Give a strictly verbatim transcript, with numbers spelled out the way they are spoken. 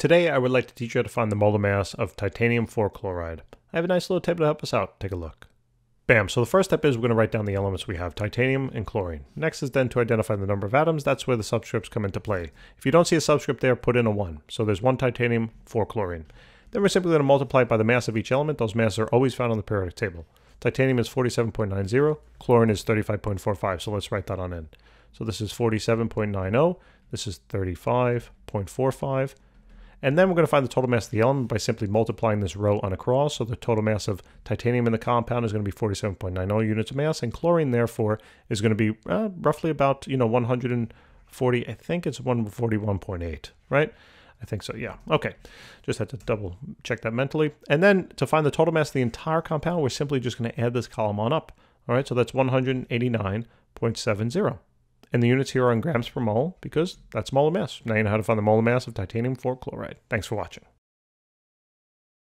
Today I would like to teach you how to find the molar mass of titanium four chloride. I have a nice little table to help us out. Take a look. Bam, so the first step is we're going to write down the elements we have, titanium and chlorine. Next is then to identify the number of atoms. That's where the subscripts come into play. If you don't see a subscript there, put in a one. So there's one titanium, four chlorine. Then we're simply going to multiply it by the mass of each element. Those masses are always found on the periodic table. Titanium is forty-seven point nine zero, chlorine is thirty-five point four five, so let's write that on in. So this is forty-seven point nine zero, this is thirty-five point four five, and then we're going to find the total mass of the element by simply multiplying this row on across. So the total mass of titanium in the compound is going to be forty-seven point nine zero units of mass, and chlorine therefore is going to be uh, roughly about, you know, one hundred forty, I think it's one forty-one point eight, right? I think so, yeah. Okay, just had to double check that mentally. And then to find the total mass of the entire compound, we're simply just gonna add this column on up. All right, so that's one hundred eighty-nine point seven zero. And the units here are in grams per mole because that's molar mass. Now you know how to find the molar mass of titanium four chloride. Thanks for watching.